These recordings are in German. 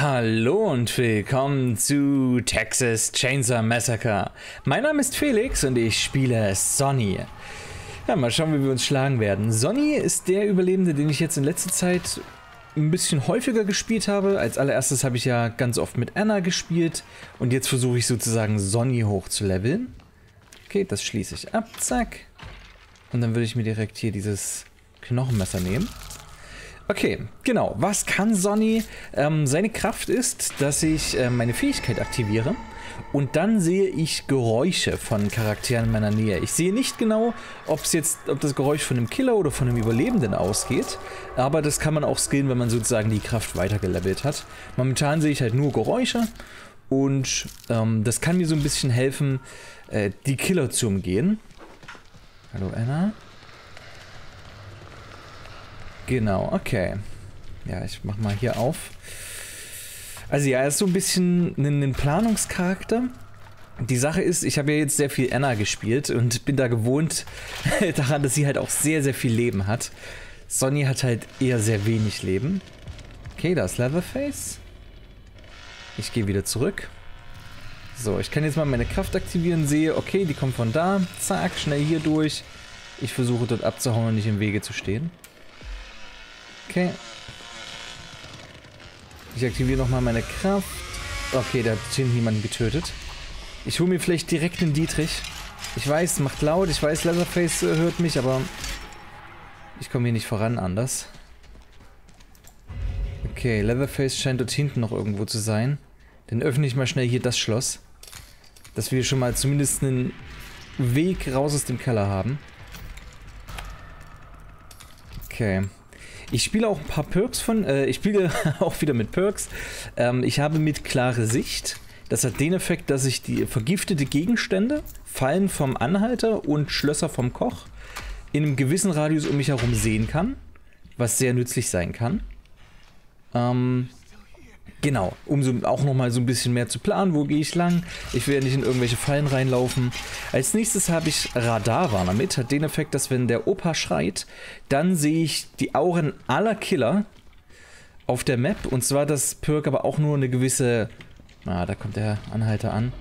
Hallo und willkommen zu Texas Chain Saw Massacre. Mein Name ist Felix und ich spiele Sonny. Ja, mal schauen, wie wir uns schlagen werden. Sonny ist der Überlebende, den ich jetzt in letzter Zeit ein bisschen häufiger gespielt habe. Als allererstes habe ich ja ganz oft mit Anna gespielt und jetzt versuche ich sozusagen Sonny hochzuleveln. Okay, das schließe ich ab, zack. Und dann würde ich mir direkt hier dieses Knochenmesser nehmen. Okay, genau. Was kann Sonny? Seine Kraft ist, dass ich meine Fähigkeit aktiviere und dann sehe ich Geräusche von Charakteren in meiner Nähe. Ich sehe nicht genau, ob das Geräusch von einem Killer oder von einem Überlebenden ausgeht, aber das kann man auch skillen, wenn man sozusagen die Kraft weitergelevelt hat. Momentan sehe ich halt nur Geräusche und das kann mir so ein bisschen helfen, die Killer zu umgehen. Hallo Anna. Genau, okay. Ja, ich mach mal hier auf. Also ja, er ist so ein bisschen ein Planungscharakter. Die Sache ist, ich habe ja jetzt sehr viel Anna gespielt und bin da gewohnt daran, dass sie halt auch sehr, sehr viel Leben hat. Sonny hat halt eher sehr wenig Leben. Okay, da ist Leatherface. Ich gehe wieder zurück. So, ich kann jetzt mal meine Kraft aktivieren, sehe, okay, die kommt von da. Zack, schnell hier durch. Ich versuche dort abzuhauen und nicht im Wege zu stehen. Okay. Ich aktiviere nochmal meine Kraft. Okay, da hat hinten jemanden getötet. Ich hole mir vielleicht direkt den Dietrich. Ich weiß, macht laut. Ich weiß, Leatherface hört mich, aber ich komme hier nicht voran anders. Okay, Leatherface scheint dort hinten noch irgendwo zu sein. Dann öffne ich mal schnell hier das Schloss. Dass wir schon mal zumindest einen Weg raus aus dem Keller haben. Okay. Ich spiele auch ein paar Perks von, ich spiele auch wieder mit Perks. Ich habe mit klare Sicht. Das hat den Effekt, dass ich die vergiftete Gegenstände, Fallen vom Anhalter und Schlösser vom Koch in einem gewissen Radius um mich herum sehen kann, was sehr nützlich sein kann. Genau, um so auch nochmal so ein bisschen mehr zu planen, wo gehe ich lang. Ich will ja nicht in irgendwelche Fallen reinlaufen. Als nächstes habe ich Radarwarner mit. Hat den Effekt, dass wenn der Opa schreit, dann sehe ich die Auren aller Killer auf der Map. Und zwar das Perk aber auch nur eine gewisse... Ah, da kommt der Anhalter an.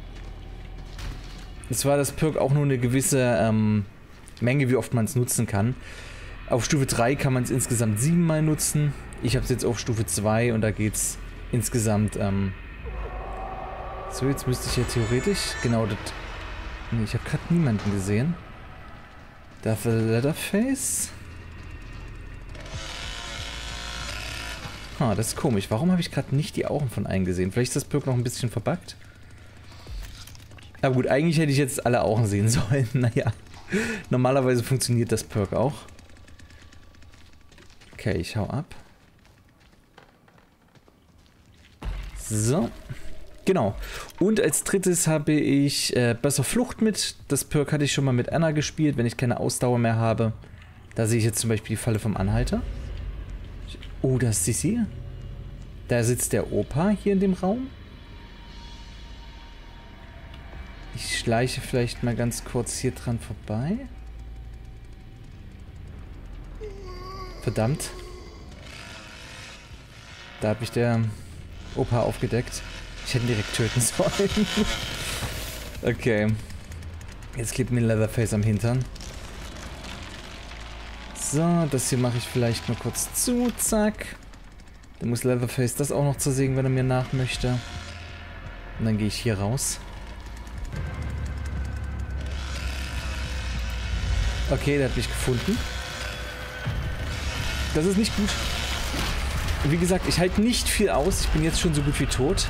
Und zwar das Perk auch nur eine gewisse Menge, wie oft man es nutzen kann. Auf Stufe 3 kann man es insgesamt 7-mal nutzen. Ich habe es jetzt auf Stufe 2 und da geht's... Insgesamt, so, jetzt müsste ich ja theoretisch... Genau, das... Nee, ich habe gerade niemanden gesehen. Darth Leatherface? Ah, das ist komisch. Warum habe ich gerade nicht die Augen von einem gesehen? Vielleicht ist das Perk noch ein bisschen verbuggt. Aber gut, eigentlich hätte ich jetzt alle Augen sehen sollen. Naja, normalerweise funktioniert das Perk auch. Okay, ich hau ab. So, genau. Und als drittes habe ich besser Flucht mit. Das Perk hatte ich schon mal mit Anna gespielt, wenn ich keine Ausdauer mehr habe. Da sehe ich jetzt zum Beispiel die Falle vom Anhalter. Oh, da ist Sissy. Da sitzt der Opa hier in dem Raum. Ich schleiche vielleicht mal ganz kurz hier dran vorbei. Verdammt. Da habe ich der... Opa aufgedeckt. Ich hätte ihn direkt töten sollen. Okay. Jetzt klebt mir Leatherface am Hintern. So, das hier mache ich vielleicht mal kurz zu. Zack. Dann muss Leatherface das auch noch zersägen, wenn er mir nach möchte. Und dann gehe ich hier raus. Okay, der hat mich gefunden. Das ist nicht gut. Wie gesagt, ich halte nicht viel aus. Ich bin jetzt schon so gut wie tot.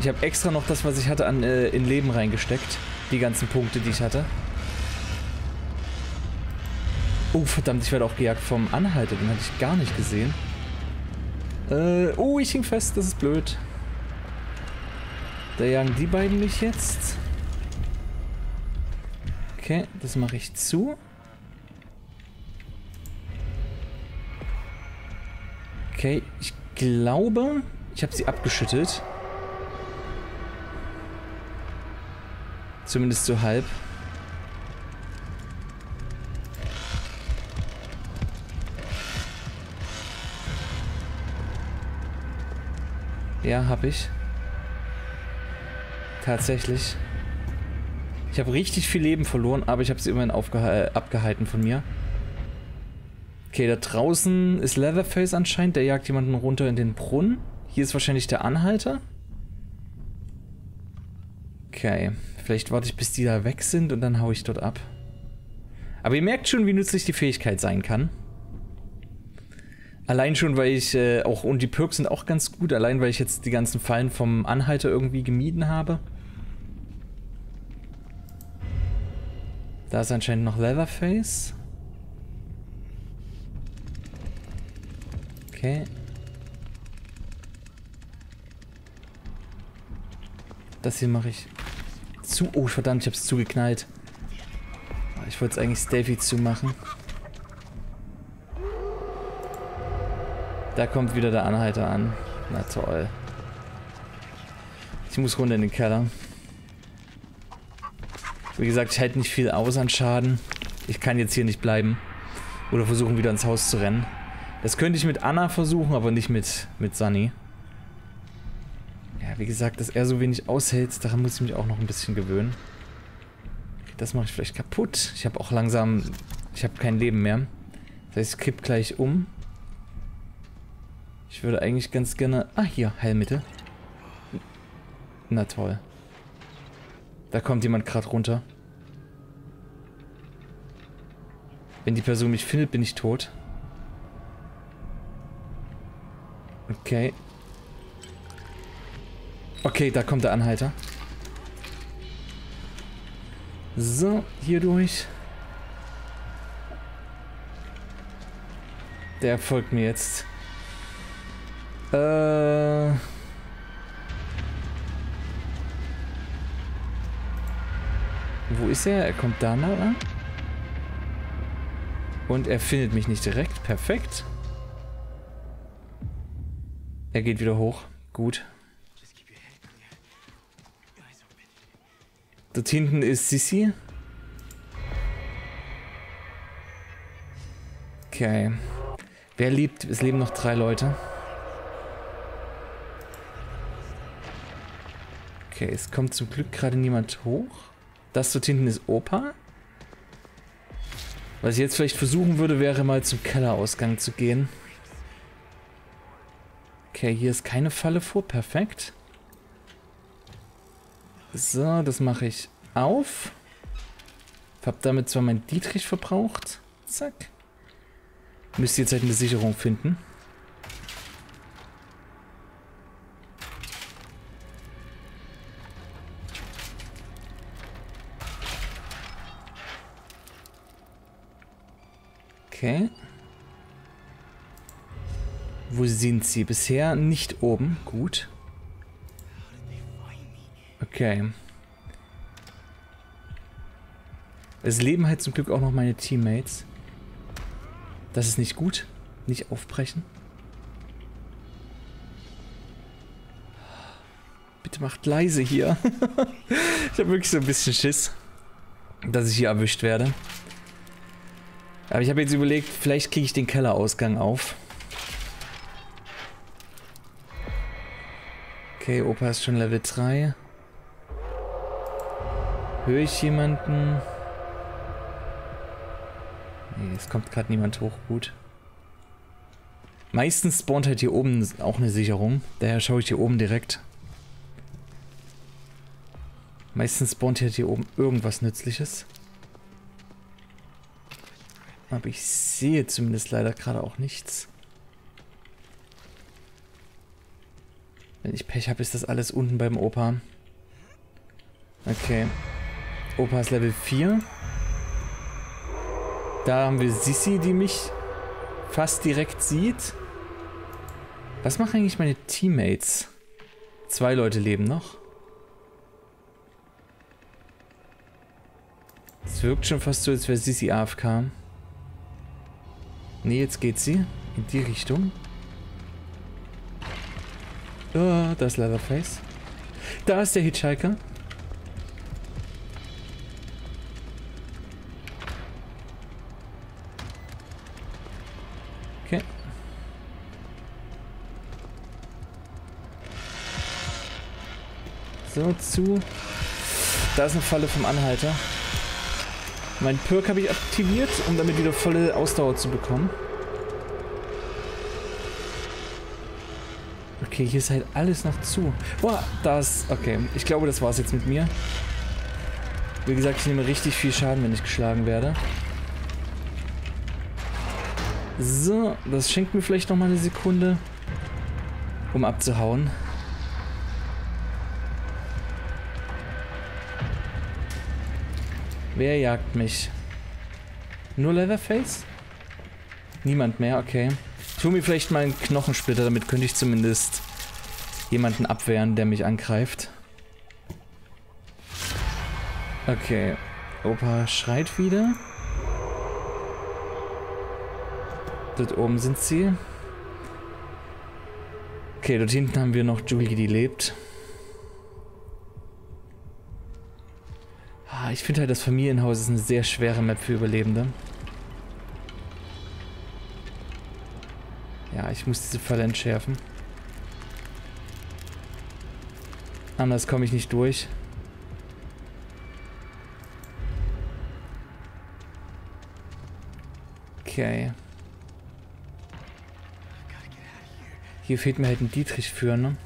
Ich habe extra noch das, was ich hatte, in Leben reingesteckt. Die ganzen Punkte, die ich hatte. Oh, verdammt, ich werde auch gejagt vom Anhalter. Den hatte ich gar nicht gesehen. Oh, ich hing fest. Das ist blöd. Da jagen die beiden mich jetzt. Okay, das mache ich zu. Okay, ich glaube, ich habe sie abgeschüttelt. Zumindest so halb. Ja, hab ich. Tatsächlich. Ich habe richtig viel Leben verloren, aber ich habe sie immerhin abgehalten von mir. Okay, da draußen ist Leatherface anscheinend. Der jagt jemanden runter in den Brunnen. Hier ist wahrscheinlich der Anhalter. Okay, vielleicht warte ich, bis die da weg sind und dann haue ich dort ab. Aber ihr merkt schon, wie nützlich die Fähigkeit sein kann. Allein schon, weil ich auch... Und die Perks sind auch ganz gut. Allein, weil ich jetzt die ganzen Fallen vom Anhalter irgendwie gemieden habe. Da ist anscheinend noch Leatherface. Okay. Das hier mache ich zu... Oh, verdammt, ich habe es zugeknallt. Ich wollte es eigentlich Steffi zumachen. Da kommt wieder der Anhalter an. Na toll. Ich muss runter in den Keller. Wie gesagt, ich halte nicht viel aus an Schaden. Ich kann jetzt hier nicht bleiben. Oder versuchen, wieder ins Haus zu rennen. Das könnte ich mit Anna versuchen, aber nicht mit Sonny. Ja, wie gesagt, dass er so wenig aushält, daran muss ich mich auch noch ein bisschen gewöhnen. Das mache ich vielleicht kaputt. Ich habe auch langsam... Ich habe kein Leben mehr. Das heißt, ich kipp gleich um. Ich würde eigentlich ganz gerne... Ah, hier, Heilmittel. Na toll. Da kommt jemand gerade runter. Wenn die Person mich findet, bin ich tot. Okay. Okay, da kommt der Anhalter. So, hier durch. Der folgt mir jetzt. Wo ist er? Er kommt da mal an. Und er findet mich nicht direkt. Perfekt. Er geht wieder hoch. Gut. Dort hinten ist Sissy. Okay. Wer lebt? Es leben noch 3 Leute. Okay, es kommt zum Glück gerade niemand hoch. Das dort hinten ist Opa. Was ich jetzt vielleicht versuchen würde, wäre mal zum Kellerausgang zu gehen. Okay, hier ist keine Falle vor. Perfekt. So, das mache ich auf. Hab damit zwar meinen Dietrich verbraucht. Zack. Müsste jetzt halt eine Sicherung finden. Okay. Wo sind sie? Bisher nicht oben. Gut. Okay. Es leben halt zum Glück auch noch meine Teammates. Das ist nicht gut. Nicht aufbrechen. Bitte macht leise hier. Ich habe wirklich so ein bisschen Schiss, dass ich hier erwischt werde. Aber ich habe jetzt überlegt, vielleicht kriege ich den Kellerausgang auf. Okay, Opa ist schon Level 3. Höre ich jemanden? Nee, es kommt gerade niemand hoch. Gut. Meistens spawnt halt hier oben auch eine Sicherung. Daher schaue ich hier oben direkt. Meistens spawnt halt hier oben irgendwas Nützliches. Aber ich sehe zumindest leider gerade auch nichts. Wenn ich Pech habe, ist das alles unten beim Opa. Okay. Opa ist Level 4. Da haben wir Sissy, die mich fast direkt sieht. Was machen eigentlich meine Teammates? 2 Leute leben noch. Es wirkt schon fast so, als wäre Sissy AFK. Ne, jetzt geht sie in die Richtung. Oh, da ist Leatherface. Da ist der Hitchhiker. Okay. So, zu. Da ist eine Falle vom Anhalter. Mein Perk habe ich aktiviert, um damit wieder volle Ausdauer zu bekommen. Okay, hier ist halt alles noch zu. Boah, das... Okay, ich glaube, das war's jetzt mit mir. Wie gesagt, ich nehme richtig viel Schaden, wenn ich geschlagen werde. So, das schenkt mir vielleicht nochmal eine Sekunde, um abzuhauen. Wer jagt mich? Nur Leatherface? Niemand mehr, okay. Ich hole mir vielleicht mal einen Knochensplitter, damit könnte ich zumindest jemanden abwehren, der mich angreift. Okay, Opa schreit wieder. Dort oben sind sie. Okay, dort hinten haben wir noch Julie, die lebt. Ich finde halt, das Familienhaus ist eine sehr schwere Map für Überlebende. Ja, ich muss diese Falle entschärfen. Anders komme ich nicht durch. Okay. Hier fehlt mir halt ein Dietrich für, ne?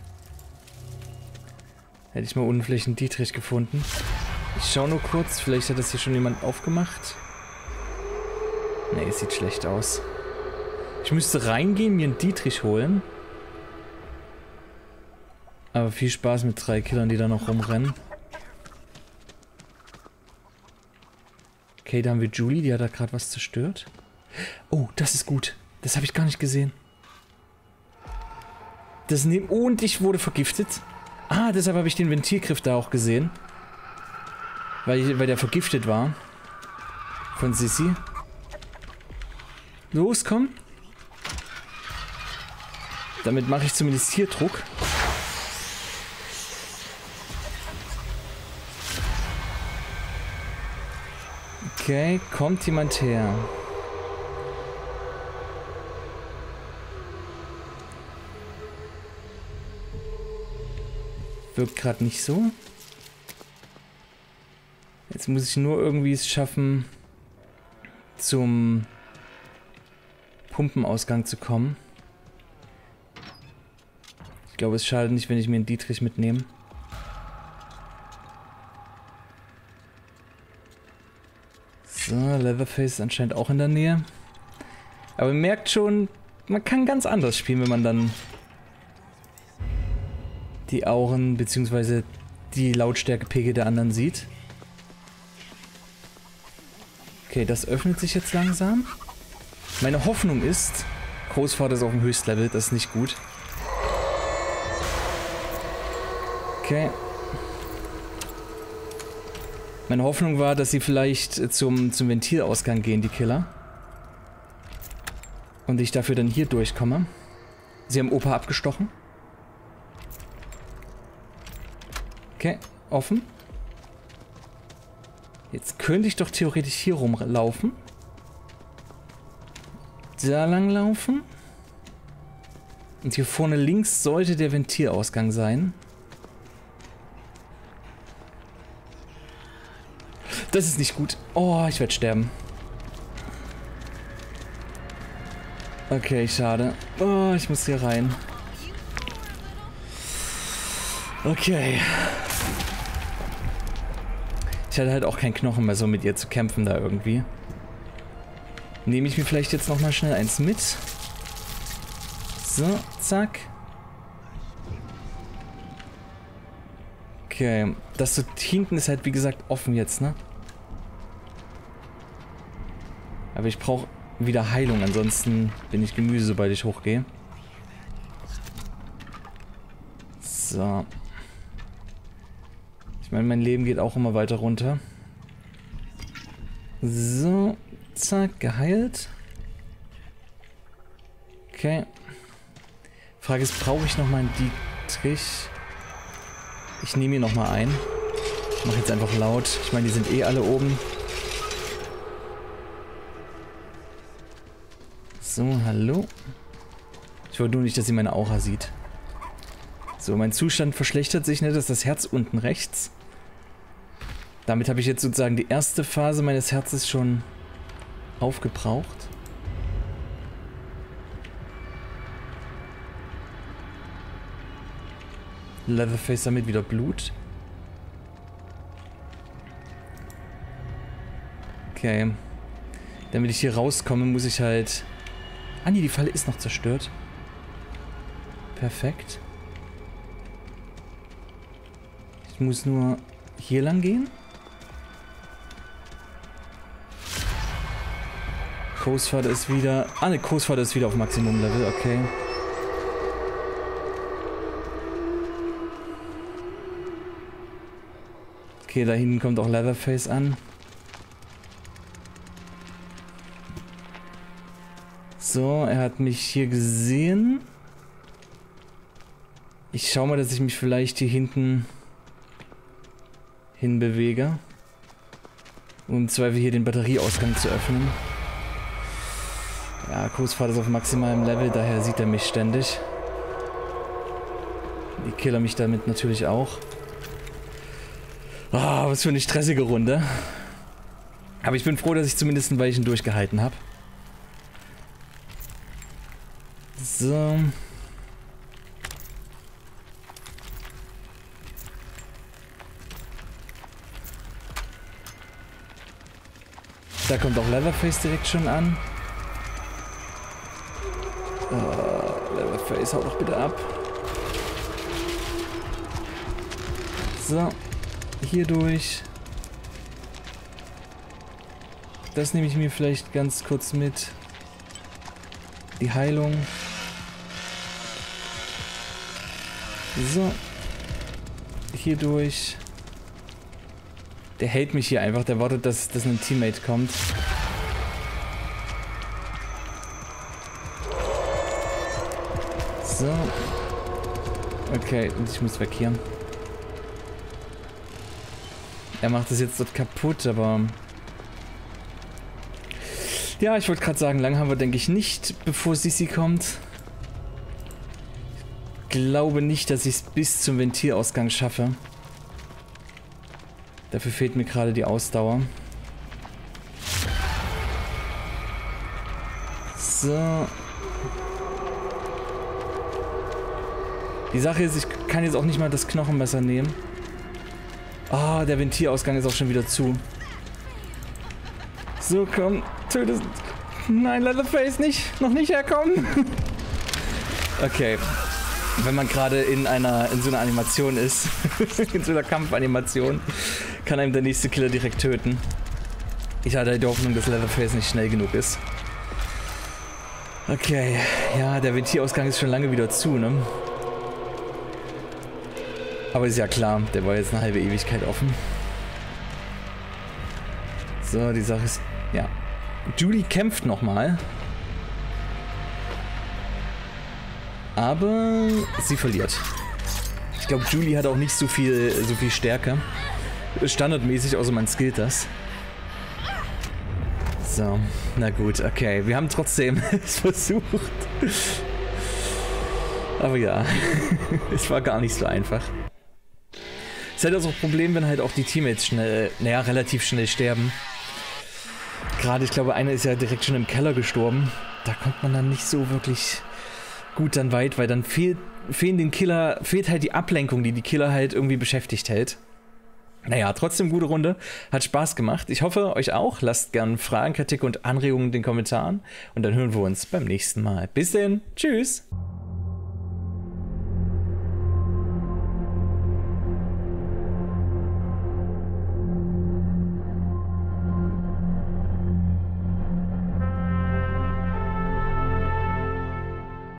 Hätte ich mal unflächen Dietrich gefunden. Ich schau nur kurz, vielleicht hat das hier schon jemand aufgemacht. Ne, es sieht schlecht aus. Ich müsste reingehen, mir einen Dietrich holen. Aber viel Spaß mit 3 Killern, die da noch rumrennen. Okay, da haben wir Julie, die hat da gerade was zerstört. Oh, das ist gut. Das habe ich gar nicht gesehen. Das neben... Und ich wurde vergiftet. Ah, deshalb habe ich den Ventilgriff da auch gesehen. Weil der vergiftet war. Von Sissy. Los, komm. Damit mache ich zumindest hier Druck. Okay, kommt jemand her. Wirkt gerade nicht so. Jetzt muss ich nur irgendwie es schaffen, zum Pumpenausgang zu kommen. Ich glaube, es schadet nicht, wenn ich mir einen Dietrich mitnehme. So, Leatherface ist anscheinend auch in der Nähe. Aber man merkt schon, man kann ganz anders spielen, wenn man dann die Auren bzw. die Lautstärkepegel der anderen sieht. Okay, das öffnet sich jetzt langsam. Meine Hoffnung ist, Großvater ist auf dem Höchstlevel, das ist nicht gut. Okay. Meine Hoffnung war, dass sie vielleicht zum Ventilausgang gehen, die Killer. Und ich dafür dann hier durchkomme. Sie haben Opa abgestochen. Okay, offen. Jetzt könnte ich doch theoretisch hier rumlaufen. Da lang laufen. Und hier vorne links sollte der Ventilausgang sein. Das ist nicht gut. Oh, ich werde sterben. Okay, schade. Oh, ich muss hier rein. Okay. Ich hatte halt auch keinen Knochen mehr, so mit ihr zu kämpfen da irgendwie. Nehme ich mir vielleicht jetzt nochmal schnell eins mit. So, zack. Okay, das dort hinten ist halt wie gesagt offen jetzt, ne? Aber ich brauche wieder Heilung, ansonsten bin ich Gemüse, sobald ich hochgehe. So. Ich meine, mein Leben geht auch immer weiter runter. So, zack, geheilt. Okay. Frage ist, brauche ich nochmal einen Dietrich? Ich nehme ihn nochmal ein. Ich mache jetzt einfach laut. Ich meine, die sind eh alle oben. So, hallo. Ich wollte nur nicht, dass sie meine Aura sieht. So, mein Zustand verschlechtert sich nicht, das ist das Herz unten rechts. Damit habe ich jetzt sozusagen die erste Phase meines Herzens schon aufgebraucht. Leatherface damit wieder Blut. Okay. Damit ich hier rauskomme, muss ich halt... Ah nee, die Falle ist noch zerstört. Perfekt. Ich muss nur hier lang gehen. Kursfahrt ist wieder... Ah ne, Kursfahrt ist wieder auf Maximum-Level, okay. Okay, da hinten kommt auch Leatherface an. So, er hat mich hier gesehen. Ich schau mal, dass ich mich vielleicht hier hinten hinbewege. Um im Zweifel hier den Batterieausgang zu öffnen. Ja, Kursfahrt ist auf maximalem Level, daher sieht er mich ständig. Die Killer mich damit natürlich auch. Oh, was für eine stressige Runde. Aber ich bin froh, dass ich zumindest ein Weilchen durchgehalten habe. So. Da kommt auch Leatherface direkt schon an. Oh, Leatherface, hau doch bitte ab. So. Hier durch. Das nehme ich mir vielleicht ganz kurz mit. Die Heilung. So. Hier durch. Der hält mich hier einfach. Der wartet, dass ein Teammate kommt. So. Okay, und ich muss weg hier. Er macht das jetzt dort kaputt, aber... Ja, ich wollte gerade sagen, lang haben wir, denke ich, nicht, bevor Sissy kommt. Ich glaube nicht, dass ich es bis zum Ventilausgang schaffe. Dafür fehlt mir gerade die Ausdauer. So. Die Sache ist, ich kann jetzt auch nicht mal das Knochenmesser nehmen. Ah, der Ventilausgang ist auch schon wieder zu. So, komm, töte. Nein, Leatherface nicht. Noch nicht herkommen. Okay. Wenn man gerade in so einer Animation ist, in so einer Kampfanimation, kann einem der nächste Killer direkt töten. Ich hatte die Hoffnung, dass Leatherface nicht schnell genug ist. Okay. Ja, der Ventilausgang ist schon lange wieder zu, ne? Aber ist ja klar, der war jetzt eine halbe Ewigkeit offen. So, die Sache ist... Ja. Julie kämpft nochmal. Aber sie verliert. Ich glaube, Julie hat auch nicht so viel Stärke. Standardmäßig, außer man skillt das. So, na gut, okay. Wir haben trotzdem es versucht. Aber ja, es war gar nicht so einfach. Es ist halt auch ein Problem, wenn halt auch die Teammates schnell, naja, relativ schnell sterben. Gerade, ich glaube, einer ist ja direkt schon im Keller gestorben. Da kommt man dann nicht so wirklich gut dann weit, weil dann fehlt halt die Ablenkung, die Killer halt irgendwie beschäftigt hält. Naja, trotzdem gute Runde. Hat Spaß gemacht. Ich hoffe, euch auch. Lasst gerne Fragen, Kritik und Anregungen in den Kommentaren. Und dann hören wir uns beim nächsten Mal. Bis denn. Tschüss.